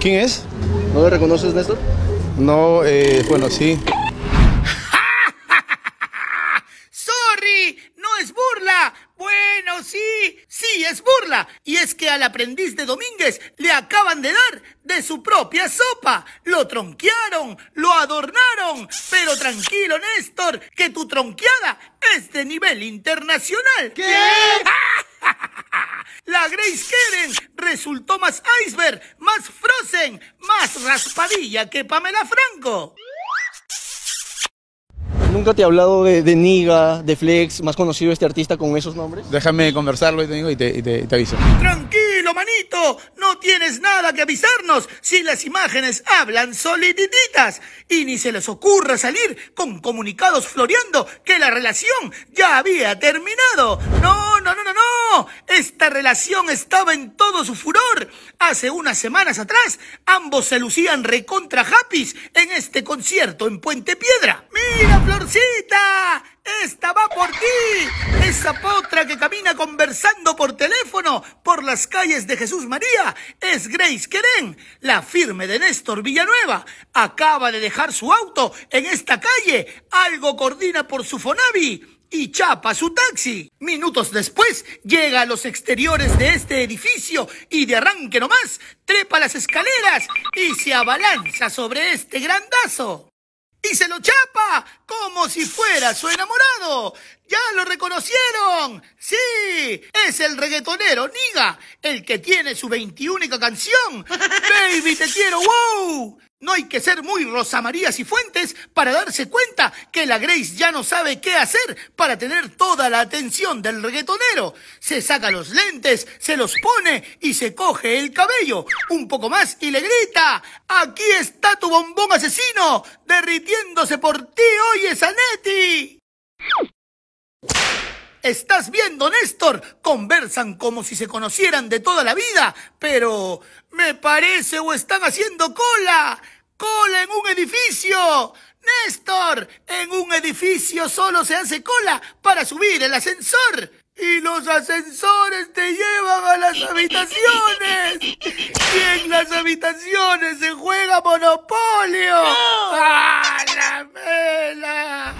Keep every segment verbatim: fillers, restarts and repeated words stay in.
¿Quién es? ¿No lo reconoces, Néstor? No, eh, bueno, sí. ¡Sorry! ¡No es burla! Bueno, sí, sí es burla. Y es que al aprendiz de Domínguez le acaban de dar de su propia sopa. Lo tronquearon, lo adornaron. Pero tranquilo, Néstor, que tu tronqueada es de nivel internacional. ¿Qué? La Grace Karen resultó más iceberg, más frozen, más raspadilla que Pamela Franco. ¿Nunca te he hablado de, de Niga, de Flex, más conocido este artista con esos nombres? Déjame conversarlo y te digo y te, y te, y te aviso. Tranquilo, manito, no tienes nada que avisarnos si las imágenes hablan solititas. Y ni se les ocurra salir con comunicados floreando que la relación ya había terminado. No, no, no, no, no. Esta relación estaba en todo su furor. Hace unas semanas atrás, ambos se lucían recontra happy en este concierto en Puente Piedra. ¡Mira, Flor! ¡Florcita! ¡Esta va por ti! Esa potra que camina conversando por teléfono por las calles de Jesús María es Grace Keren, la firme de Néstor Villanueva. Acaba de dejar su auto en esta calle, algo coordina por su Fonavi y chapa su taxi. Minutos después, llega a los exteriores de este edificio y de arranque nomás, trepa las escaleras y se abalanza sobre este grandazo. ¡Y se lo chapa! ¡Como si fuera su enamorado! ¡Ya lo reconocieron! ¡Sí! Es el reggaetonero Niga, el que tiene su veintiúnica canción. ¡Baby, te quiero! ¡Wow! No hay que ser muy Rosa María Cifuentes para darse cuenta que la Grace ya no sabe qué hacer para tener toda la atención del reggaetonero. Se saca los lentes, se los pone y se coge el cabello. Un poco más y le grita: ¡aquí está tu bombón asesino! ¡Derritiéndose por ti, oye, Zanetti! Estás viendo, Néstor, conversan como si se conocieran de toda la vida, pero me parece o están haciendo cola, cola en un edificio. Néstor, en un edificio solo se hace cola para subir el ascensor y los ascensores te llevan a las habitaciones y en las habitaciones se juega Monopolio. ¡A la vela!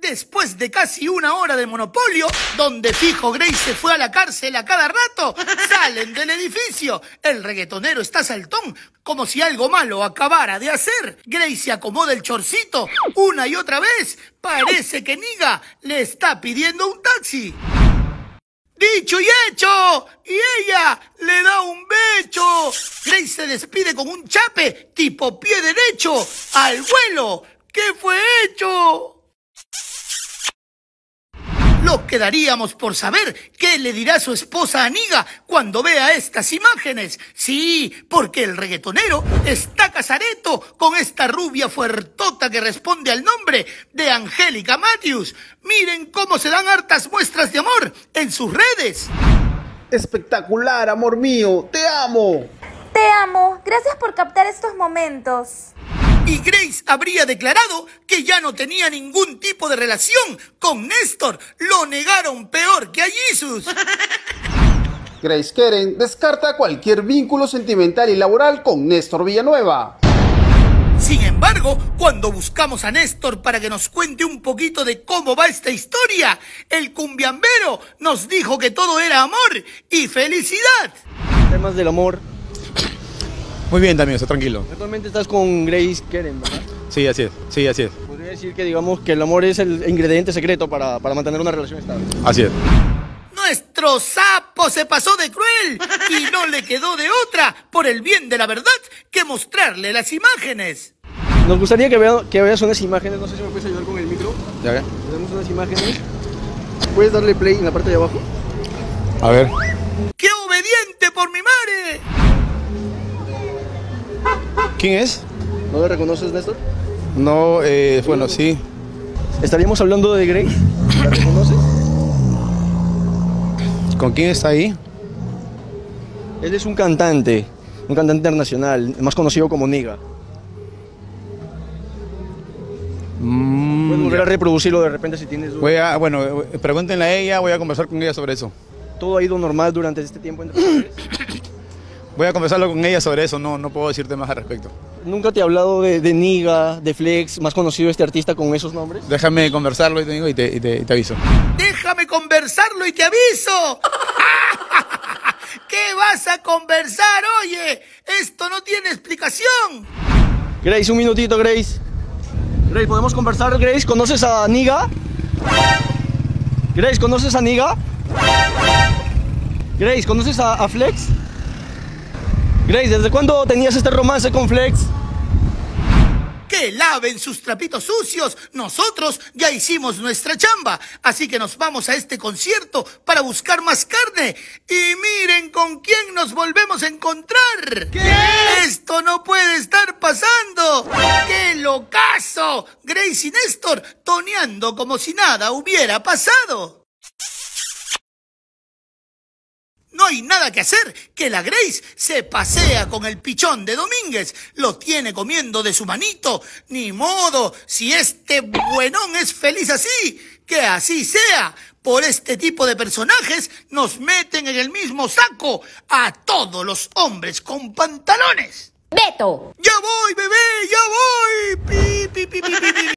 Después de casi una hora de Monopolio, donde fijo Grace se fue a la cárcel a cada rato, salen del edificio. El reggaetonero está saltón, como si algo malo acabara de hacer. Grace se acomoda el chorcito una y otra vez. Parece que Niga le está pidiendo un taxi. ¡Dicho y hecho! Y ella le da un becho. Grace se despide con un chape, tipo pie derecho, al vuelo. ¿Qué fue hecho? Lo quedaríamos por saber qué le dirá su esposa a Niga cuando vea estas imágenes. Sí, porque el reggaetonero está casareto con esta rubia fuertota que responde al nombre de Angélica Matthews. Miren cómo se dan hartas muestras de amor en sus redes. Espectacular, amor mío, te amo. Te amo, gracias por captar estos momentos. Y Grace habría declarado que ya no tenía ningún tipo de relación con Néstor. Lo negaron peor que a Jesús. Grace Keren descarta cualquier vínculo sentimental y laboral con Néstor Villanueva. Sin embargo, cuando buscamos a Néstor para que nos cuente un poquito de cómo va esta historia, el cumbiambero nos dijo que todo era amor y felicidad. Temas del amor. Muy bien, también, está tranquilo. Actualmente estás con Grace Keren, ¿verdad? Sí, así es, sí, así es. Podría decir que digamos que el amor es el ingrediente secreto para, para mantener una relación estable. Así es. Nuestro sapo se pasó de cruel y no le quedó de otra, por el bien de la verdad, que mostrarle las imágenes. Nos gustaría que, vea, que veas unas imágenes, no sé si me puedes ayudar con el micro. Ya ve. Veamos unas imágenes. ¿Puedes darle play en la parte de abajo? A ver. ¡Qué obediente por mi madre! ¿Quién es? ¿No lo reconoces, Néstor? No, eh, bueno, sí. ¿Estaríamos hablando de Grace? ¿La reconoces? ¿Con quién está ahí? Él es un cantante, un cantante internacional, más conocido como Niga. Mm, ¿Puedes volver a reproducirlo de repente si tienes dudas? Voy a, bueno, pregúntenle a ella, voy a conversar con ella sobre eso. ¿Todo ha ido normal durante este tiempo entre ustedes? voy a conversarlo con ella sobre eso, no, no puedo decirte más al respecto. ¿Nunca te he hablado de, de Niga, de Flex, más conocido este artista con esos nombres? Déjame conversarlo y te, digo, y te, y te, y te aviso. ¡Déjame conversarlo y te aviso! ¿Qué vas a conversar, oye? Esto no tiene explicación. Grace, un minutito, Grace. Grace, ¿podemos conversar, Grace? ¿Conoces a Niga? Grace, ¿conoces a Niga? Grace, ¿conoces a, a Flex? Grace, ¿desde cuándo tenías este romance con Flex? ¡Que laven sus trapitos sucios! Nosotros ya hicimos nuestra chamba, así que nos vamos a este concierto para buscar más carne. Y miren con quién nos volvemos a encontrar. ¿Qué? ¡Esto no puede estar pasando! ¡Qué locazo! Grace y Néstor toneando como si nada hubiera pasado. No hay nada que hacer, que la Grace se pasea con el pichón de Domínguez, lo tiene comiendo de su manito, ni modo, si este buenón es feliz así, que así sea, por este tipo de personajes nos meten en el mismo saco a todos los hombres con pantalones. ¡Beto! ¡Ya voy, bebé, ya voy! Pi, pi, pi, pi, pi, pi.